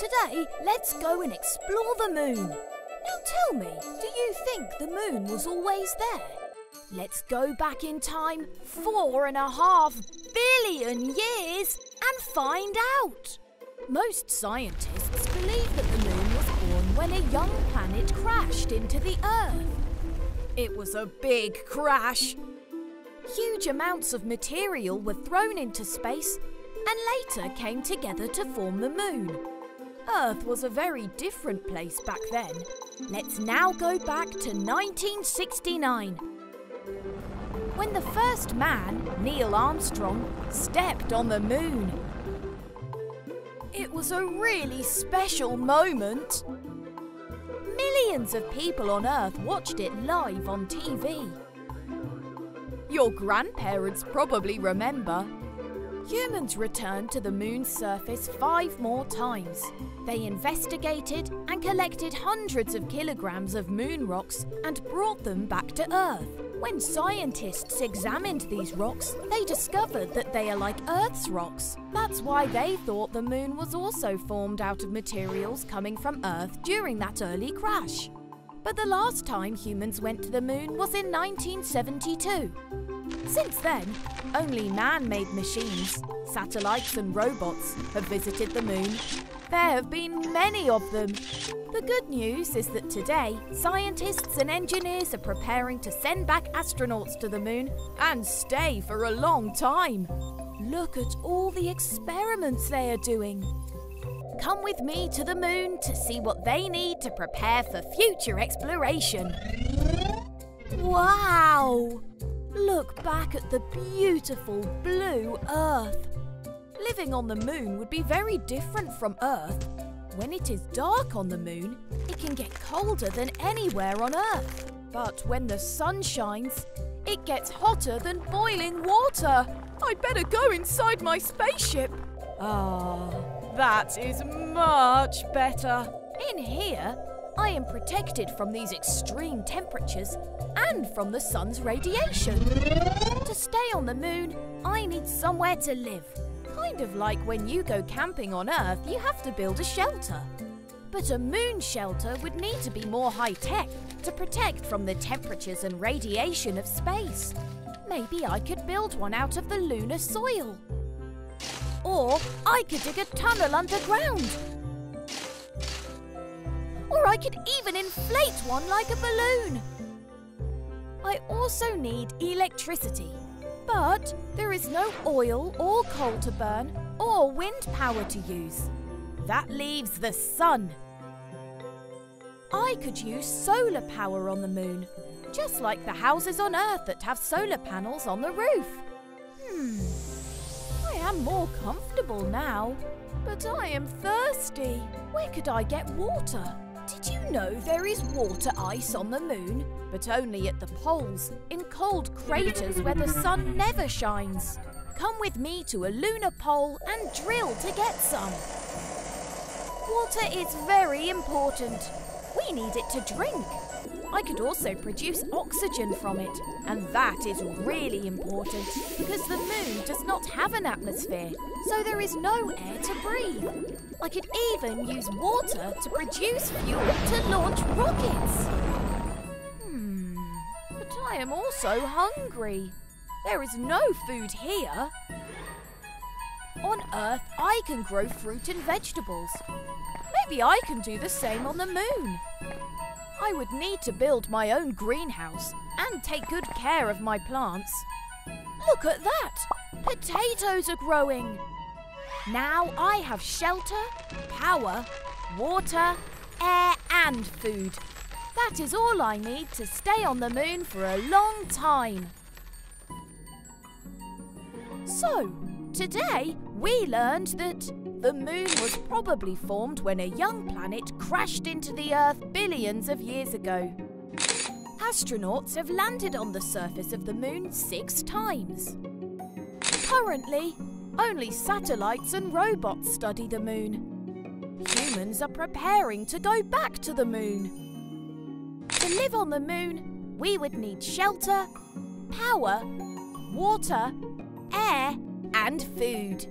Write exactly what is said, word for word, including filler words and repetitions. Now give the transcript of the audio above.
Today, let's go and explore the moon. Now tell me, do you think the moon was always there? Let's go back in time four and a half billion years and find out. Most scientists believe that the moon was born when a young planet crashed into the Earth. It was a big crash. Huge amounts of material were thrown into space and later came together to form the moon. Earth was a very different place back then. Let's now go back to nineteen sixty-nine, when the first man, Neil Armstrong, stepped on the moon. It was a really special moment. Millions of people on Earth watched it live on T V. Your grandparents probably remember. Humans returned to the moon's surface five more times. They investigated and collected hundreds of kilograms of moon rocks and brought them back to Earth. When scientists examined these rocks, they discovered that they are like Earth's rocks. That's why they thought the moon was also formed out of materials coming from Earth during that early crash. But the last time humans went to the moon was in nineteen seventy-two. Since then, only man-made machines, satellites and robots have visited the moon. There have been many of them. The good news is that today, scientists and engineers are preparing to send back astronauts to the moon and stay for a long time. Look at all the experiments they are doing. Come with me to the moon to see what they need to prepare for future exploration. Wow! Look back at the beautiful blue Earth. Living on the moon would be very different from Earth. When it is dark on the moon, it can get colder than anywhere on Earth. But when the sun shines, it gets hotter than boiling water. I'd better go inside my spaceship. Ah. That is much better. In here, I am protected from these extreme temperatures and from the sun's radiation. To stay on the moon, I need somewhere to live. Kind of like when you go camping on Earth, you have to build a shelter. But a moon shelter would need to be more high-tech to protect from the temperatures and radiation of space. Maybe I could build one out of the lunar soil. Or I could dig a tunnel underground. Or I could even inflate one like a balloon. I also need electricity, but there is no oil or coal to burn or wind power to use. That leaves the sun. I could use solar power on the moon, just like the houses on Earth that have solar panels on the roof. Hmm. I am more comfortable now, but I am thirsty. Where could I get water? Did you know there is water ice on the moon, but only at the poles, in cold craters where the sun never shines? Come with me to a lunar pole and drill to get some. Water is very important. We need it to drink. I could also produce oxygen from it, and that is really important because the moon does not have an atmosphere, so there is no air to breathe. I could even use water to produce fuel to launch rockets. Hmm, but I am also hungry. There is no food here. On Earth, I can grow fruit and vegetables. Maybe I can do the same on the moon. I would need to build my own greenhouse and take good care of my plants. Look at that! Potatoes are growing! Now I have shelter, power, water, air and food. That is all I need to stay on the moon for a long time. So, today we learned that the moon was probably formed when a young planet crashed into the Earth billions of years ago. Astronauts have landed on the surface of the moon six times. Currently, only satellites and robots study the moon. Humans are preparing to go back to the moon. To live on the moon, we would need shelter, power, water, air, and food.